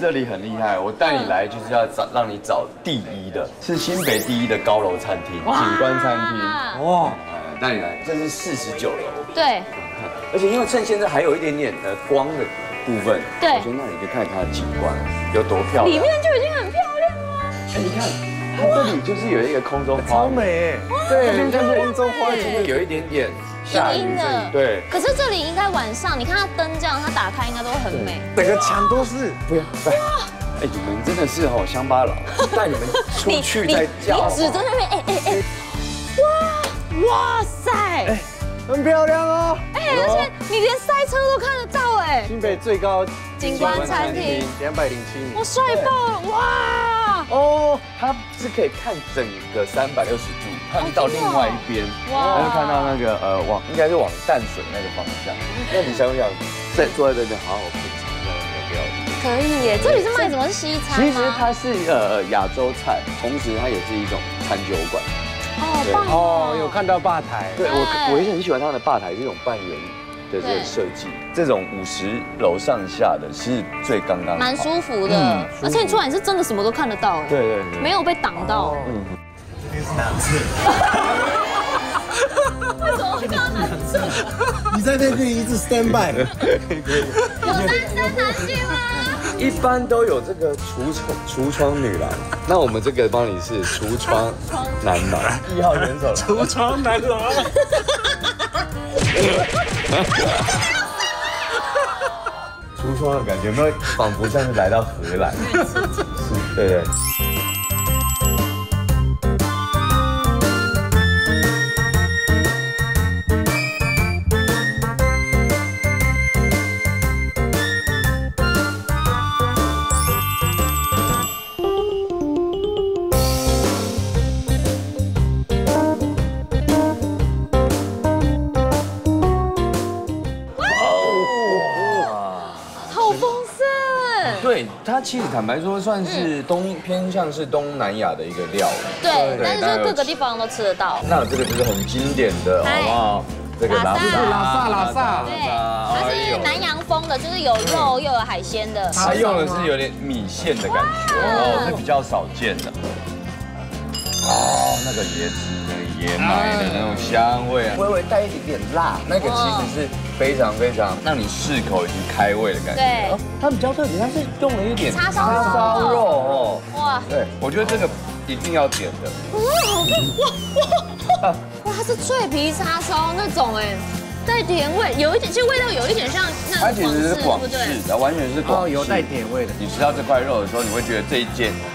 这里很厉害，我带你来就是要找让你找第一的，是新北第一的高楼餐厅，景观餐厅。哇，带你来，这是49楼。对。而且因为趁现在还有一点点光的部分，对，我觉得那你可以看它的景观有多漂亮。里面就已经很漂亮了。哎，你看。 这里就是有一个空中花，超美，对，就是空中花，今天有一点点下雨的，对。可是这里应该晚上，你看它灯这样，它打开应该都很美，整个墙都是。不要，哎，你们真的是好乡巴佬，带你们出去再叫。你指着那边，哎，哇塞，哎，很漂亮哦。哎，而且你连塞车都看得到哎。新北最高景观餐厅，207米，我帅爆了，哇！ 哦，它是可以看整个360度，看到另外一边，然后看到那个往应该是往淡水那个方向。那你想不想再坐在这边好好品尝一下那个料理？可以耶，这里是卖什么？是西餐吗？其实它是亚洲菜，同时它也是一种餐酒馆。哦，棒哦！有看到吧台？对，我也很喜欢它的吧台这种半圆的这个设计，这种50楼上下的是最刚刚蛮舒服的，而且你出来你是真的什么都看得到，对对，没有被挡到。嗯，这是难吃。为什么会叫难吃？你在那边一直 stand by。有男生难去吗？一般都有这个橱窗女郎，那我们这个帮你是橱窗男郎，1号选手。橱窗男郎。 橱窗的感觉，有没有仿佛像是来到荷兰？对对。它其实坦白说，算是偏向是东南亚的一个料理。对，但是就各个地方都吃得到。那这个就是很经典的，好不好？这个拉萨，对，它是南洋风的，就是有肉又有海鲜的。它用的是有点米线的感觉，哦，是比较少见的。哦，那个椰子、椰奶的那种香味，微微带一点点辣，那个其实是。 非常非常让你适口以及开胃的感觉。对，它比较特别，它是用了一点叉烧肉哦。哇，对，我觉得这个一定要点的。哇，它是脆皮叉烧那种哎，带甜味，有一点，其实味道有一点像那它其实是广式的，完全是广式，有带甜味的。你吃到这块肉的时候，你会觉得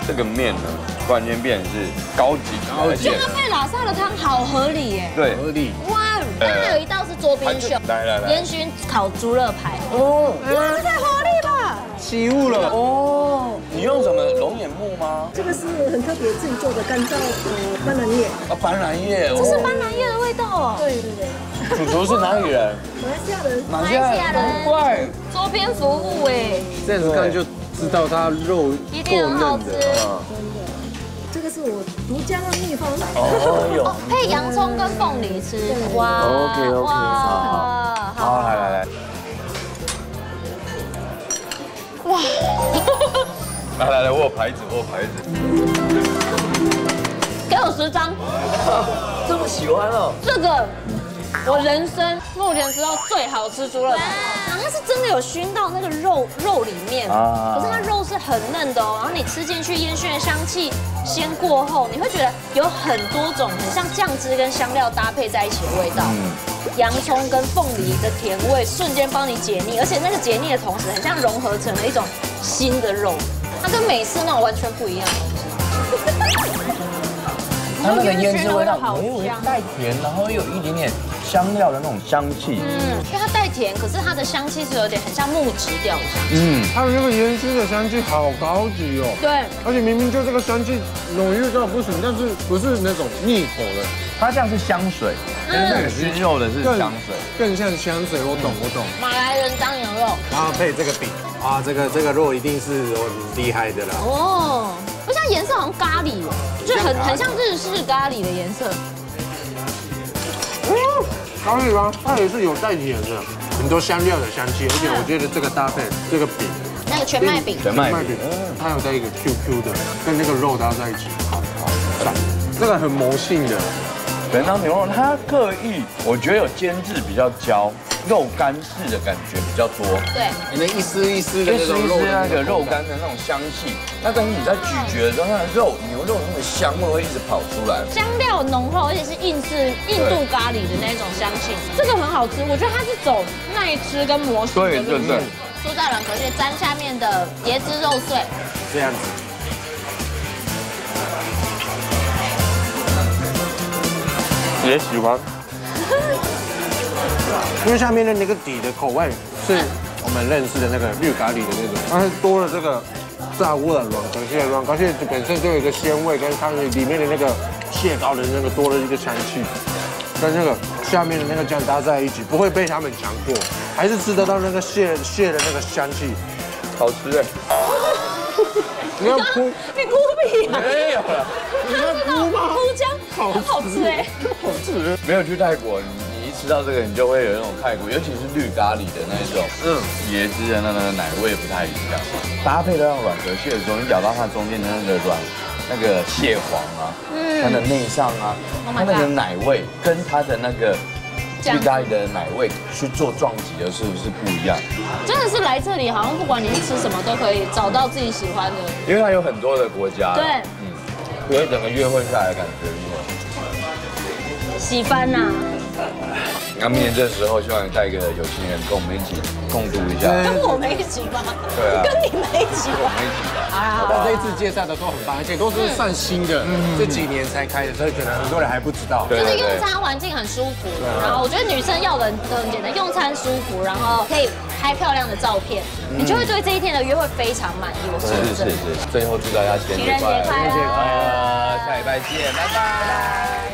这个面呢，突然间变成是高级。这个配拉萨的汤好合理哎，对，合理。哇，那还有一道。 做冰熊，来，烟熏烤猪肋排哦，哇，这太华丽了，起雾了哦。你用什么龙眼木吗？这个是很特别自己做的干燥斑斓叶啊，斑斓叶，这是斑斓叶的味道哦。对对对，主厨是哪里人？马来西亚人，怪周边服务哎，这样子看就知道它肉一定很好吃。 这是我独家的秘方，哦，配洋葱跟凤梨吃，哇 ，OK， 好，来，哇，来，我有牌子，给我10张，这么喜欢哦，这个我人生目前吃到最好吃猪肋排。 它是真的有熏到那个肉里面，可是它肉是很嫩的哦。然后你吃进去烟熏的香气先过后，你会觉得有很多种很像酱汁跟香料搭配在一起的味道。洋葱跟凤梨的甜味瞬间帮你解腻，而且那个解腻的同时，很像融合成了一种新的肉，它跟美式那种完全不一样的东西。它那个腌制味道微带甜，然后又有一点点。 香料的那种香气，因为它带甜，可是它的香气是有点很像木质调的香气。它的那个烟熏的香气好高级哦。对，而且明明就这个香气浓郁到不行，但是不是那种腻口的，它像是香水，跟那个熏肉的是香水，更像香水。我懂。马来人当牛肉，然后配这个饼，啊，这个肉一定是很厉害的啦。哦，我想颜色好像咖喱，就很像日式咖喱的颜色。 咖喱吗？它也是有带甜的，很多香料的香气，而且我觉得这个搭配，这个饼那个全麦饼，它有带一个 QQ 的，跟那个肉搭在一起，好赞。那个很魔性的人汤牛肉，它刻意我觉得有煎制比较焦，肉干式的感觉比较多。对，你的一丝一丝的那个肉干的那种香气，那等你在咀嚼的时候，那肉牛肉那个香味会一直跑出来，香料浓厚，而且是印度咖喱的那种香气，这个很好吃。我觉得它是走耐吃跟磨酥的路线。猪大软壳蟹沾下面的椰汁肉碎，这样子。 也喜欢，因为下面的那个底的口味是我们认识的那个绿咖喱的那种，但是多了这个炸物的软壳蟹，软壳蟹本身就有一个鲜味，跟它里面的那个蟹膏的那个多了一个香气，跟那个下面的那个酱搭在一起，不会被他们强迫，还是吃得到那个蟹的那个香气，好吃哎。 你要哭？你哭屁啊！没有了，你要哭吗？哭腔，好吃哎，好吃。没有去泰国，你一吃到这个，你就会有那种泰国，尤其是绿咖喱的那一种，椰汁的那个奶味不太一样。搭配到软壳蟹的时候，你咬到它中间的那个那个蟹黄啊，它的内脏啊，它那个奶味跟它的那个。 去咖喱的奶味去做撞击的，是不是不一样？真的是来这里，好像不管你是吃什么，都可以找到自己喜欢的。因为它有很多的国家，对，所以整个约会下来的感觉如何？喜欢呐！那明年这时候，希望你带一个有情人跟我们一起共度一下。跟我们一起吧。对啊。跟你们一起吧。我们一起吧。啊！但这一次介绍的都很棒，而且都是算新的，这几年才开的，所以可能很多人还不知道。就是用餐环境很舒服，然后我觉得女生要的很简单，用餐舒服，然后可以拍漂亮的照片，你就会对这一天的约会非常满意。我是。最后祝大家情人节快乐！下礼拜见，拜拜。